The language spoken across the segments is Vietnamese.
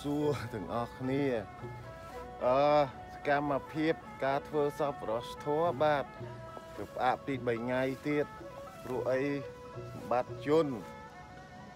xua từng óc nia cam phép cá thưa sắp rót thua bát chụp áp đi bảy ngày tiệt ruồi bát chôn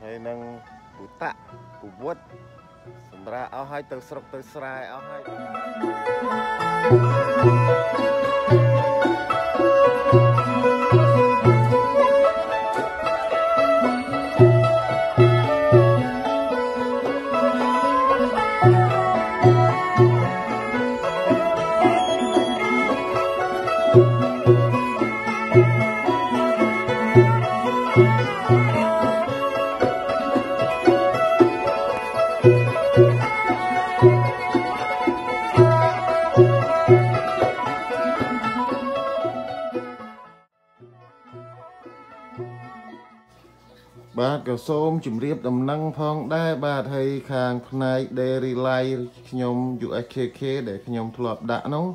hay năng bút tạ bút bút sầm ra ao hai tờ sọc tờ sài ao hai bát cả xôm chìm riệp đầm năng phong đai bát hay khang này dairy line nhom dụ AKK để nhom thọp đã nóng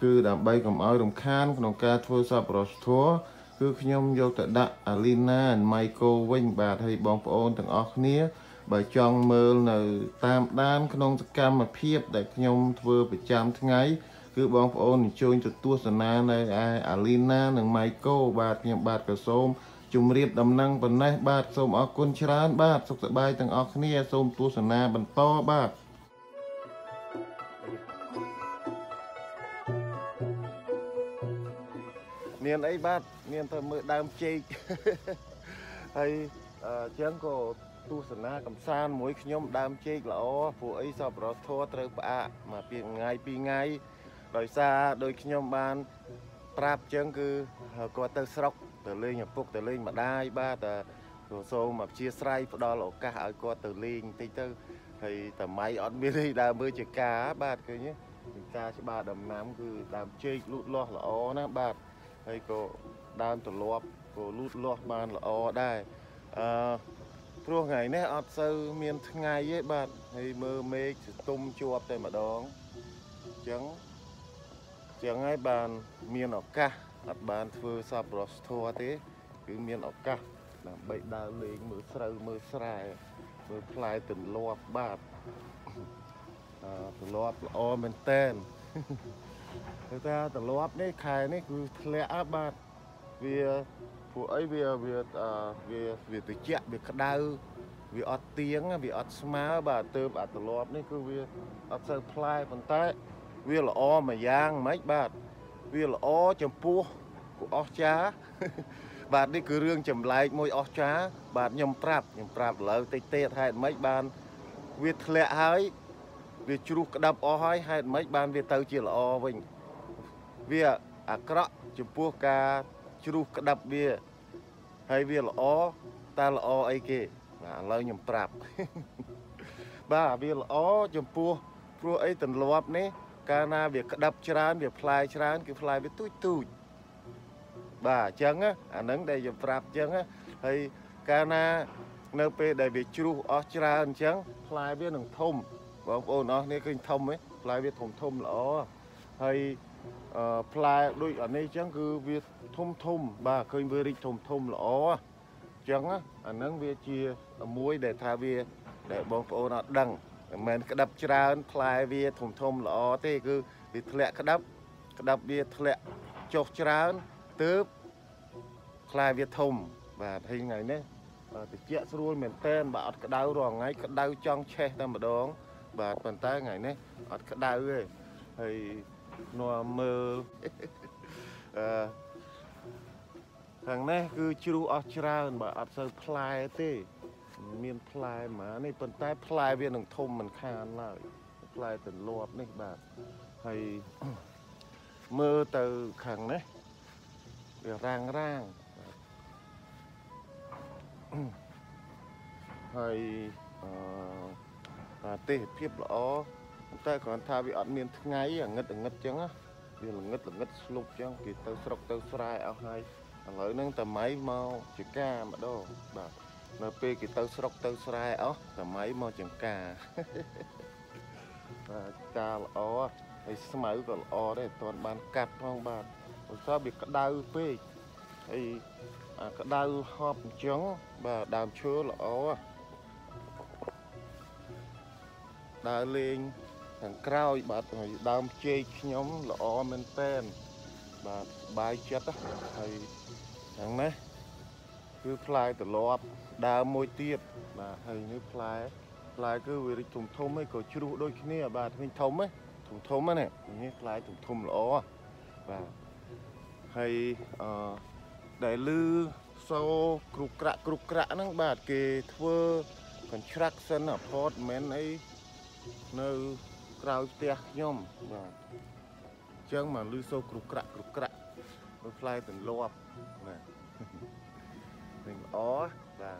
cứ đảm bay cầm ao đồng khan đồng ca thua sập rớt thua cứ nhom vô tận đã Alina Michael Wing bát hay bóng ôn từng óc nia bởi trong mơ nở tam đan không cam mà phiếp để nhom thua bị chạm ngay cứ bóng ôn chơi từ tua sana này Alina nằng Michael bát nhom bát cả xôm chùm riệp đầm năng bần này bát xôm óc côn chán bát sọc sợi bay từng óc nia xôm tua sana bần to bát niên ấy bát niên thơ mơ đam chê hay chén cổ tu sân na cầm san mối nhom đam chê là o phụ ấy sập rớt thua trời bạ mà pi ngày đời xa đời nhom ban trap chén cứ qua tơ sọc từ lên nhập phúc từ lên mà đai ba từ số mà chia sài đó là cả ở qua từ lên tây tư thì từ máy on mini đam mơ chữ cá bát cứ nhé cá chữ ba đầm nám cứ đam chê lụt lo là o ná bát hay cô đam từ lọp cô lút lọp ban là o đây thua ngày nè ọt sơ miền ngày ấy bạn hay mơ mê tung chuột đây mà đón trắng trắng ấy bàn miền ọt ca ọt bàn thưa sập rớt thua thế cứ miền ọt ca là bậy đào lên mưa sài mưa phai từng lọp bạn từng lọp o mình tên người ta từng lọp đấy khai đấy cứ lẽ bạn vì phụ ấy về từ chẹt về đau về ọt tiếng về ọt má bà tơ bà từ lọp này cứ về ọt supply vận tải về là o mà giang mấy bà về là o chấm pua của ọt chá bà đi cứ riêng chấm lại môi ọt chá bà nhầm trap là tê tê hai mấy bàn về lẹ hái về chụp đập o hai mấy bàn về tàu chỉ là o mình về acro chấm pua ca chụp đập bia hay bia là ó ta là ó ấy kì là lời nhầm trap ba bia là ó nhầm pua ấy từng lọp này cana việc đập chán việc fly chán cái fly với tui ba chăng á nắng đây nhầm trap chăng á hay cana nơi pe đây việc chụp ó chán chăng fly với đường thông bóng ôn nó này kinh thông ấy fly với thông là ó hay fly đôi ở đây chẳng cứ việc thôm bà khơi về đi thôm là ó chẳng á anh nắng về chia muối để thả về để bóng phô nó đằng mình đập ra fly về thôm là ó thế cứ bị lẹ đập về lẹ chọc ra tớp fly về thôm và thấy ngày đấy thì chuyện luôn mình tên bà cái đau rồi ngay cái đau trong che ta mà đón và bàn tay ngày đấy ở cái đau rồi thì nó mơ thằng này cứ chịu ở chợ bà ở sơ plai thế miền plai mà này phần tai plai viên đường thông mình khan lại plai từng lọp này bà hay mơ từ thằng này để rang hay tê tiếp lọ ta còn tha bị ăn miên ngay à ngất chăng á vì là ngất lục chăng thì tao sọc tao sài ao hai lỡ nâng tầm máy mau chừng ca mà đâu bà nè pe thì tao sọc tao sài ó tầm máy mau chừng ca ca là ó ấy máy còn ó đấy toàn bàn cạp không bà sao bị cái đau pe ấy cái đau họp chăng bà đàm chứa là ó đá lên thằng cao bạt đam chơi nhóm lọ men pen và bài chết á thầy thằng này cứ fly từ lọ đá môi tiệt mà thầy như fly cứ về thùng thôm ấy có chữ đôi khi này bà mình thùng thôm này như fly thùng thôm lọ và thầy đại lư sau cục rạ năng bạt kề thưa construction apartment ấy nơi cầu tiếc nhom và chăng mà lư sâu cục rạ nó fly từng lọp này mình ó và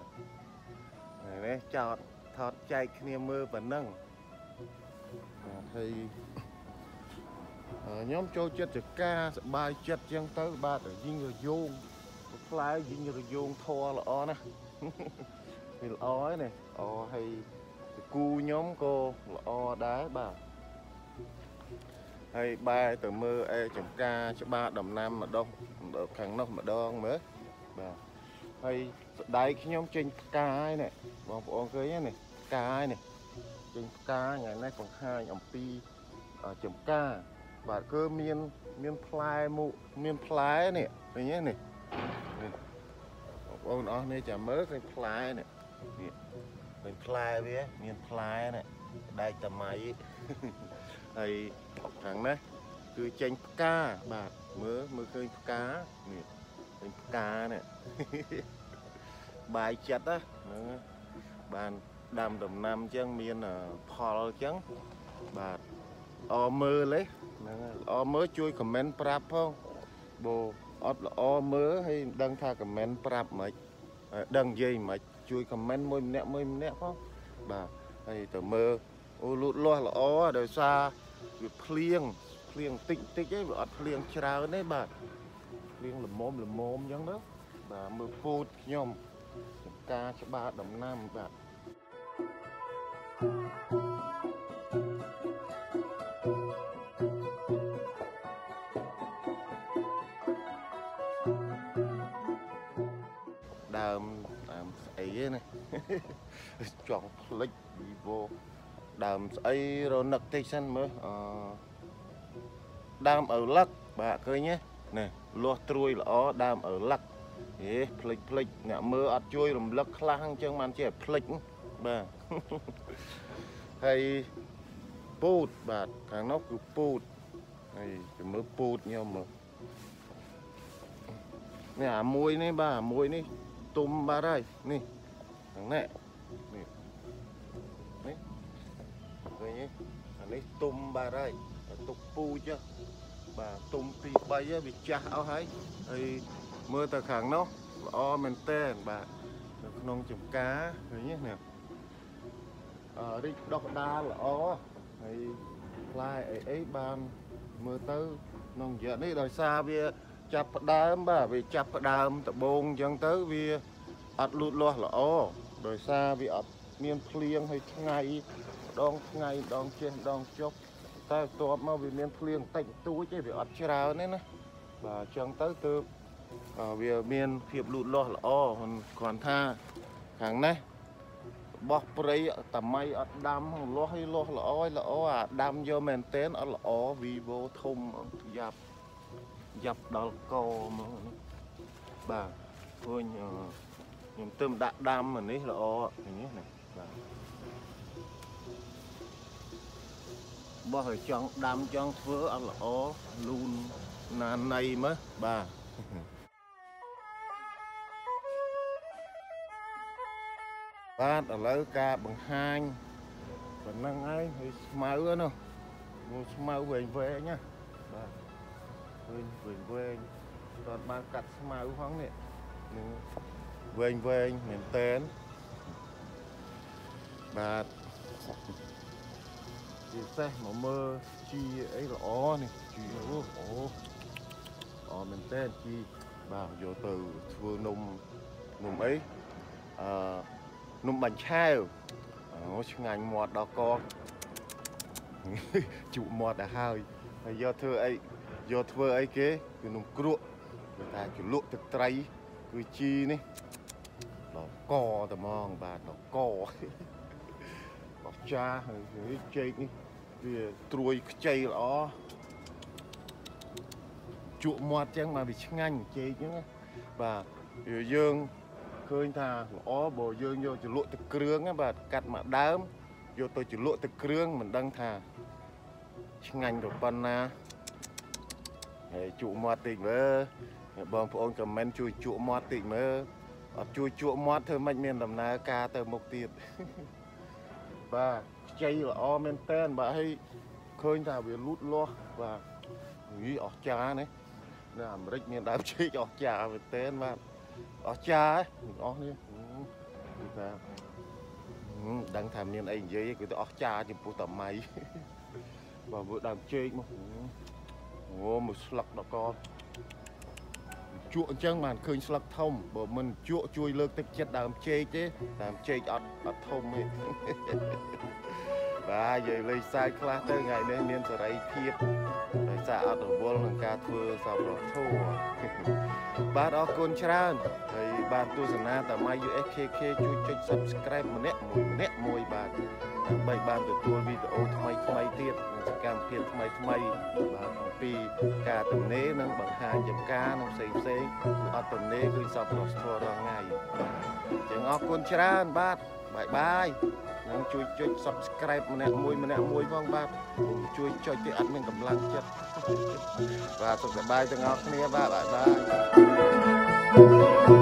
này đấy chọn thọt chạy kia mơ và nâng thì nhóm cho chết được ca bài chết chăng tới ba tự nhiên rồi vô fly dinh rồi vô thua là ó nè thì ó này ó hay cu nhóm cô là o đá bà hay ba từ mưa e chồng ca cho ba đồng nam mà đông được thằng nó mà đông mới bà hay đáy cái nhóm trên ca này bọn bọn cưới này ca này trên ca ngày nay còn hai ông pi ở chồng ca và cơ miên fly mụ miên fly này này nhé này bọn nó này chả mới cái fly này mình fly với miền fly này đây tầm máy thầy học thằng đấy cứ tranh cá bạc mới chơi cá mình cá này bài chặt á bàn đàm đồng nam chẳng miền là Paul chẳng bạc o mơ lấy o mơ chui comment prap không bồ up là o mơ hay đăng tha comment prap mấy đăng dây mấy chui comment môi nè không bà này tờ mơ ô lụt loa là ó đời xa việc phliêng tịnh ấy vợ phliêng trào đấy bà phliêng là mồm giống đó bà mơ phụt nhom ca cho ba đồng nam bà này chọn lịch đi vô đàm ấy rồi nặc tây xanh mới đàm ở lắc bà cơ nhé này lo trôi lỏ đàm ở lắc thế lịch nhà mưa ăn chui làm lắc lang chân màn trẻ lịch bà hay put bà thằng nó cứ put này chỉ mới put nhau mà nhà muối này bà muối này tôm ba đây nè thằng này nè rồi nhé thằng này tôm ba đây tục pu chứ bà tôm pi bay á bị cha áo hái thì mưa tờ kháng nó o mình tên bà nông trồng cá rồi nhé nè ở đây đọc đa là o thì lai ấy ban mưa tới nông giờ đấy đòi xa bia chập đám bà vì chập đám tập bồn chẳng tới vì ắt lụt loa là o rồi xa vì ắt miên phliêng hay ngày đong trên đong chốc ta to mau vì miên phliêng tịnh túi chứ vì ắt chào nên và chẳng tới từ vì miên hiệp lụt loa là o còn tha hàng này bọc prey tầm may ắt đam loa là o à đam do mền tên ắt là o vì vô thông dập dập đào cầu mà bà thôi nhầm tôm đã đam mà đấy là o này bà bò chọn đam chọn phớ ăn là o luôn là này mới bà ba ở lấy ca bằng hai bằng năng ấy hơi máu nó máu về nhá bà. Vênh toàn mang cắt màu hoang nè vênh miền tên bà chị xe mà mơ chi ấy là ó này chị ó miền tên chi bà vô từ vừa nùng ấy nùng bánh chao ngành mọt đó con chụ mọt đã hơi do thưa ấy do thưa ấy kế cứ nung cua người ta cứ lụa thực trái cứ chi này nó co tầm mong bà nó co bọc cha rồi chơi về truôi chơi lỏ chuột mọt chẳng mà bị ngăn chơi chứ và dương khơi thà ó bồ dương vô chỉ lội từ cương á bà cắt mà đám vô tôi chỉ lội từ cương mình đang thà ngăn được con na chuột mọt tỉnh mơ bọn phụ ông comment chui chuột mọt tỉnh mơ ở chui chuột mọt thôi mạnh miền làm na ca từ một tiệt và chơi là o men tên bà hay khơi thà về lút lo và nghĩ ở cha này làm rất miền đám chơi ở cha về tên mà ở cha ấy, ở đi, đang thèm miếng anh dễ cái ở cha chỉ phụ tầm máy, và vừa đang chơi mà, ô một slug đó con, chuột trắng màn khơi slug thông, bởi mình chuột chui lơ tức chết làm chơi chứ, làm chơi ở thông ấy, và vậy lấy sai class tới ngày đây miếng sẽ lấy thiệp, lấy sa ở đầu bol làm cá thưa sao đó thua. Bạn ở Côn Trân thì bạn tu sửa na tại mai USKK chui chơi subscribe một nét mùi bạn bảy bạn được tua video thay tiết cam phiền thay và vì cả tuần lễ nâng bậc hai chấm ca nông xây ở tuần lễ cứ sập thua hàng ngày chẳng ở Côn Trân bạn bye bye nâng chui chơi subscribe một nét mùi vong bạn chui chơi tiết ăn mình cầm lăng chết và tôi sẽ bay cho ngọc nha ba bye bye.